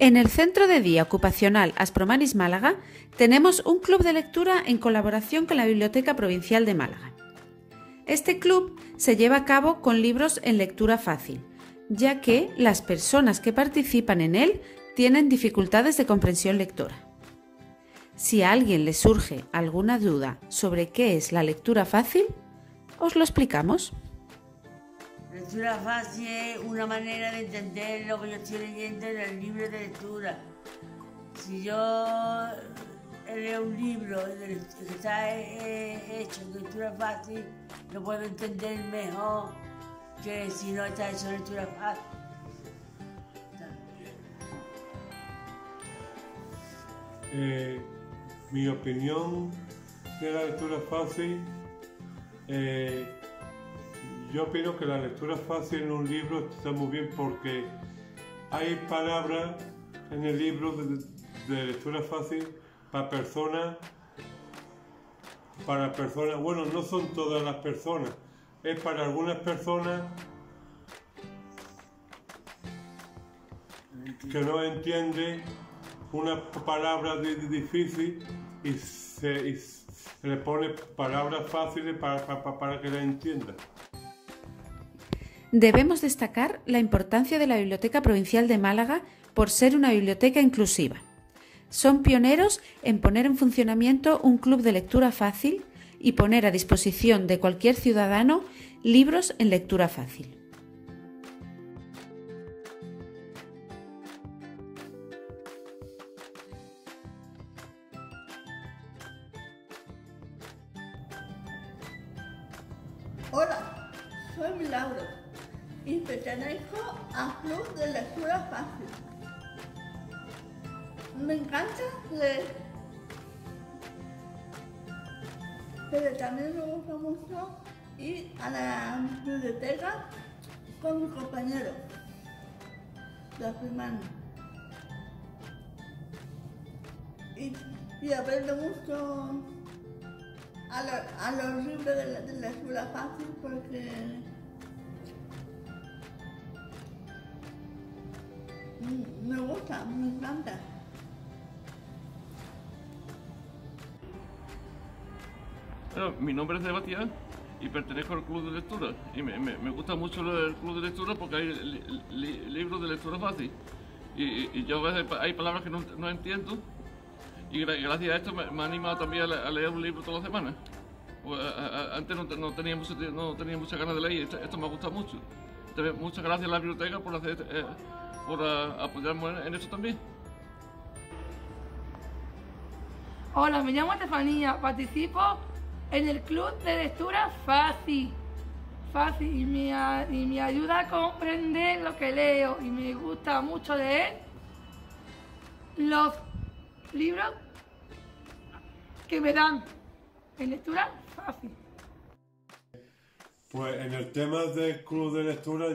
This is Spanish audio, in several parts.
En el Centro de Día Ocupacional Aspromanis Málaga tenemos un club de lectura en colaboración con la Biblioteca Provincial de Málaga. Este club se lleva a cabo con libros en lectura fácil, ya que las personas que participan en él tienen dificultades de comprensión lectora. Si a alguien le surge alguna duda sobre qué es la lectura fácil, os lo explicamos. La lectura fácil es una manera de entender lo que yo estoy leyendo en el libro de lectura. Si yo leo un libro que está hecho en lectura fácil, lo puedo entender mejor que si no está hecho en lectura fácil. Mi opinión de la lectura fácil, yo opino que la lectura fácil en un libro está muy bien porque hay palabras en el libro de lectura fácil para personas, bueno, no son todas las personas, es para algunas personas que no entienden una palabra difícil y se le pone palabras fáciles para que la entienda. Debemos destacar la importancia de la Biblioteca Provincial de Málaga por ser una biblioteca inclusiva. Son pioneros en poner en funcionamiento un club de lectura fácil y poner a disposición de cualquier ciudadano libros en lectura fácil. Hola, soy Milagro y pertenezco al Club de Lectura Fácil. Me encanta leer, pero también me gusta mucho ir a la biblioteca con mi compañero, los hermanos. Y aprendo mucho a los libros de la lectura fácil porque me gusta, me encanta. Bueno, mi nombre es Sebastián y pertenezco al Club de Lectura. Y me gusta mucho el Club de Lectura porque hay libros de lectura fácil. Y yo a veces hay palabras que no entiendo. Y gracias a esto me ha animado también a leer un libro toda la semana. Antes no tenía muchas ganas de leer, esto me ha gustado mucho. También muchas gracias a la biblioteca por apoyarnos en esto también. Hola, me llamo Estefanía, participo en el Club de Lectura Fácil y me ayuda a comprender lo que leo y me gusta mucho leer los libros que me dan en lectura fácil. Pues en el tema del club de lectura,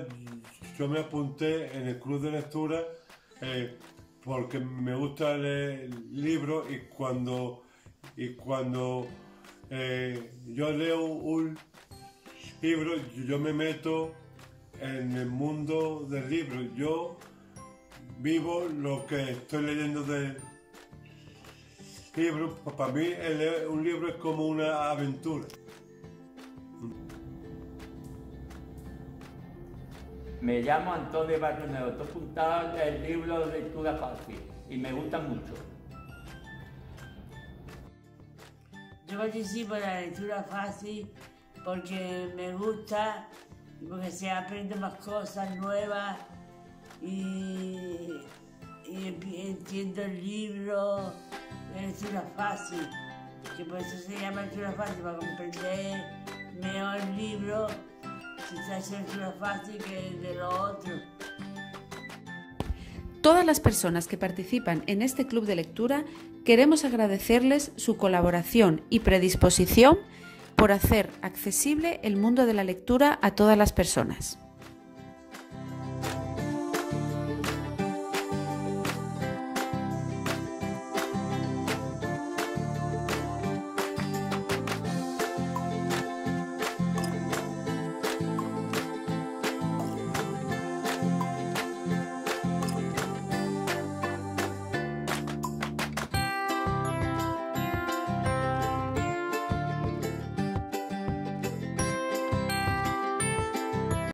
yo me apunté en el club de lectura porque me gusta leer libros y cuando yo leo un libro, yo me meto en el mundo del libro. Yo vivo lo que estoy leyendo del libro. Para mí un libro es como una aventura. Me llamo Antonio Barroneo, estoy juntado el libro de lectura fácil y me gusta mucho. Yo participo en la lectura fácil porque me gusta y porque se aprenden más cosas nuevas y entiendo el libro. Es una fácil, que por eso se llama lectura fácil, para comprender mejor el libro, si se hace lectura fácil que de lo otro. Todas las personas que participan en este club de lectura queremos agradecerles su colaboración y predisposición por hacer accesible el mundo de la lectura a todas las personas.